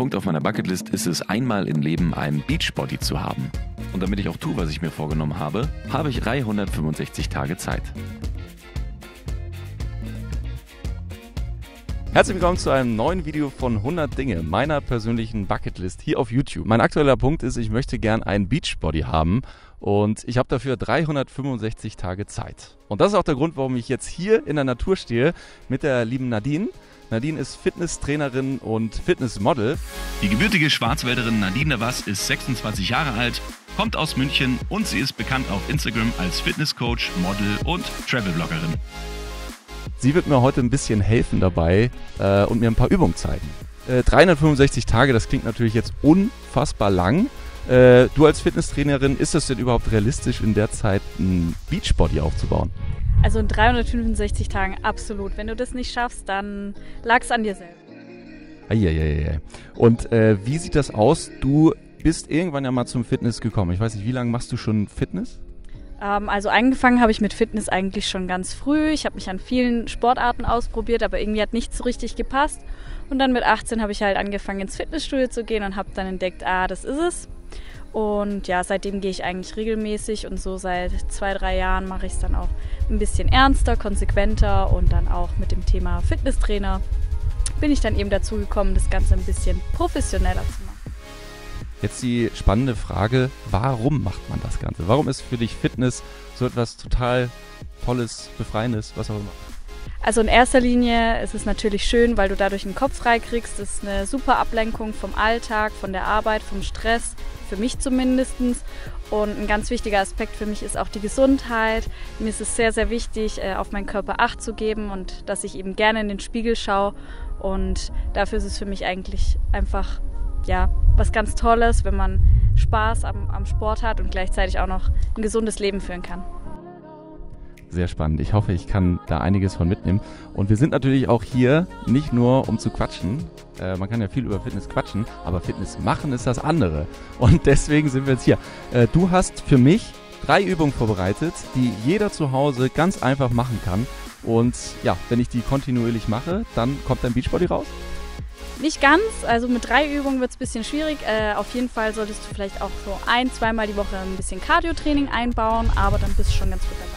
Punkt auf meiner Bucketlist ist es, einmal im Leben einen Beachbody zu haben. Und damit ich auch tue, was ich mir vorgenommen habe, habe ich 365 Tage Zeit. Herzlich willkommen zu einem neuen Video von 100 Dinge, meiner persönlichen Bucketlist hier auf YouTube. Mein aktueller Punkt ist, ich möchte gern einen Beachbody haben und ich habe dafür 365 Tage Zeit. Und das ist auch der Grund, warum ich jetzt hier in der Natur stehe mit der lieben Nadine. Nadine ist Fitnesstrainerin und Fitnessmodel. Die gebürtige Schwarzwälderin Nadine Navas ist 26 Jahre alt, kommt aus München und sie ist bekannt auf Instagram als Fitnesscoach, Model und Travelbloggerin. Sie wird mir heute ein bisschen helfen dabei und mir ein paar Übungen zeigen. 365 Tage, das klingt natürlich jetzt unfassbar lang. Du als Fitnesstrainerin, ist es denn überhaupt realistisch, in der Zeit ein Beachbody aufzubauen? Also in 365 Tagen absolut. Wenn du das nicht schaffst, dann lag es an dir selbst. Eieiei. Und wie sieht das aus? Du bist irgendwann ja mal zum Fitness gekommen. Ich weiß nicht, wie lange machst du schon Fitness? Also angefangen habe ich mit Fitness eigentlich schon ganz früh. Ich habe mich an vielen Sportarten ausprobiert, aber irgendwie hat nichts so richtig gepasst. Und dann mit 18 habe ich halt angefangen, ins Fitnessstudio zu gehen und habe dann entdeckt, das ist es. Und ja, seitdem gehe ich eigentlich regelmäßig und so seit 2, 3 Jahren mache ich es dann auch ein bisschen ernster, konsequenter und dann auch mit dem Thema Fitnesstrainer bin ich dann eben dazu gekommen, das Ganze ein bisschen professioneller zu machen. Jetzt die spannende Frage, warum macht man das Ganze? Warum ist für dich Fitness so etwas total Tolles, Befreiendes, was auch immer? Also in erster Linie ist es natürlich schön, weil du dadurch den Kopf freikriegst. Das ist eine super Ablenkung vom Alltag, von der Arbeit, vom Stress, für mich zumindest. Und ein ganz wichtiger Aspekt für mich ist auch die Gesundheit. Mir ist es sehr, sehr wichtig, auf meinen Körper Acht zu geben und dass ich eben gerne in den Spiegel schaue. Und dafür ist es für mich eigentlich einfach, ja, was ganz Tolles, wenn man Spaß am Sport hat und gleichzeitig auch noch ein gesundes Leben führen kann. Sehr spannend. Ich hoffe, ich kann da einiges von mitnehmen. Und wir sind natürlich auch hier nicht nur, um zu quatschen. Man kann ja viel über Fitness quatschen, aber Fitness machen ist das andere. Und deswegen sind wir jetzt hier. Du hast für mich 3 Übungen vorbereitet, die jeder zu Hause ganz einfach machen kann. Und ja, wenn ich die kontinuierlich mache, dann kommt dein Beachbody raus. Nicht ganz, also mit 3 Übungen wird es ein bisschen schwierig. Auf jeden Fall solltest du vielleicht auch so 1-, 2-mal die Woche ein bisschen Cardio-Training einbauen, aber dann bist du schon ganz gut dabei.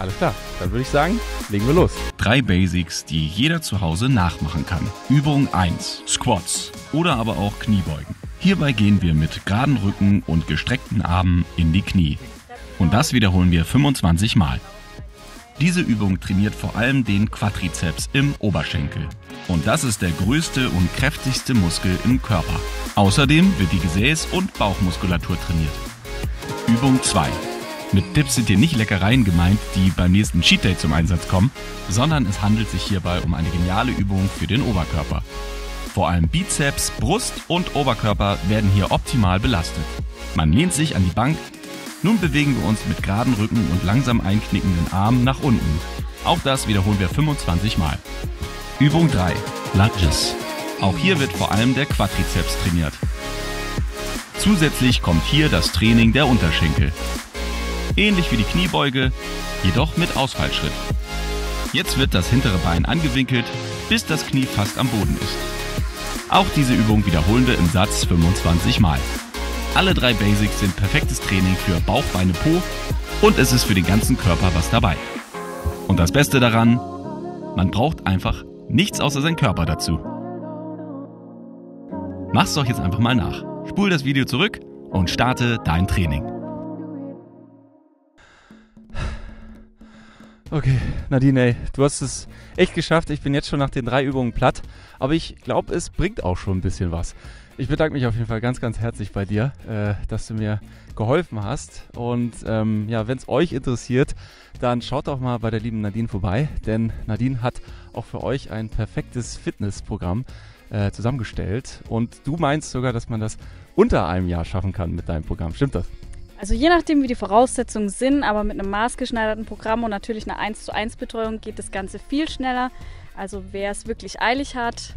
Alles klar, dann würde ich sagen, legen wir los. 3 Basics, die jeder zu Hause nachmachen kann. Übung 1, Squats oder aber auch Kniebeugen. Hierbei gehen wir mit geraden Rücken und gestreckten Armen in die Knie. Und das wiederholen wir 25 Mal. Diese Übung trainiert vor allem den Quadrizeps im Oberschenkel. Und das ist der größte und kräftigste Muskel im Körper. Außerdem wird die Gesäß- und Bauchmuskulatur trainiert. Übung 2. Mit Tipps sind hier nicht Leckereien gemeint, die beim nächsten Cheat Day zum Einsatz kommen, sondern es handelt sich hierbei um eine geniale Übung für den Oberkörper. Vor allem Bizeps, Brust und Oberkörper werden hier optimal belastet. Man lehnt sich an die Bank. Nun bewegen wir uns mit geraden Rücken und langsam einknickenden Armen nach unten. Auch das wiederholen wir 25 Mal. Übung 3. Lunges. Auch hier wird vor allem der Quadrizeps trainiert. Zusätzlich kommt hier das Training der Unterschenkel. Ähnlich wie die Kniebeuge, jedoch mit Ausfallschritt. Jetzt wird das hintere Bein angewinkelt, bis das Knie fast am Boden ist. Auch diese Übung wiederholen wir im Satz 25 Mal. Alle 3 Basics sind perfektes Training für Bauch, Beine, Po und es ist für den ganzen Körper was dabei. Und das Beste daran, man braucht einfach nichts außer seinen Körper dazu. Mach's doch jetzt einfach mal nach. Spul das Video zurück und starte dein Training. Okay, Nadine, ey, du hast es echt geschafft. Ich bin jetzt schon nach den 3 Übungen platt, aber ich glaube, es bringt auch schon ein bisschen was. Ich bedanke mich auf jeden Fall ganz, ganz herzlich bei dir, dass du mir geholfen hast. Und ja, wenn es euch interessiert, dann schaut doch mal bei der lieben Nadine vorbei, denn Nadine hat auch für euch ein perfektes Fitnessprogramm zusammengestellt. Und du meinst sogar, dass man das unter einem Jahr schaffen kann mit deinem Programm. Stimmt das? Also je nachdem, wie die Voraussetzungen sind, aber mit einem maßgeschneiderten Programm und natürlich einer 1:1 Betreuung geht das Ganze viel schneller. Also wer es wirklich eilig hat,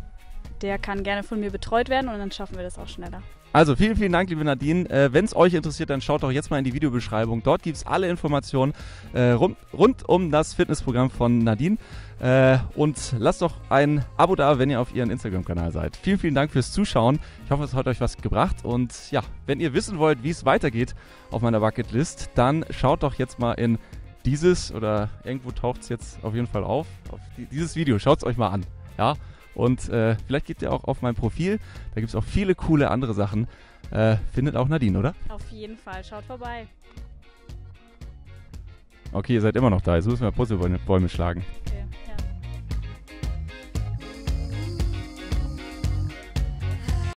der kann gerne von mir betreut werden und dann schaffen wir das auch schneller. Also vielen, vielen Dank, liebe Nadine. Wenn es euch interessiert, dann schaut doch jetzt mal in die Videobeschreibung. Dort gibt es alle Informationen rund um das Fitnessprogramm von Nadine. Und lasst doch ein Abo da, wenn ihr auf ihren Instagram-Kanal seid. Vielen, vielen Dank fürs Zuschauen. Ich hoffe, es hat euch was gebracht. Und ja, wenn ihr wissen wollt, wie es weitergeht auf meiner Bucketlist, dann schaut doch jetzt mal in dieses, oder irgendwo taucht es jetzt auf jeden Fall auf dieses Video. Schaut es euch mal an. Ja? Und vielleicht geht ihr auch auf mein Profil. Da gibt es auch viele coole andere Sachen. Findet auch Nadine, oder? Auf jeden Fall. Schaut vorbei. Okay, ihr seid immer noch da. Jetzt müssen wir Puzzlebäume schlagen. Okay.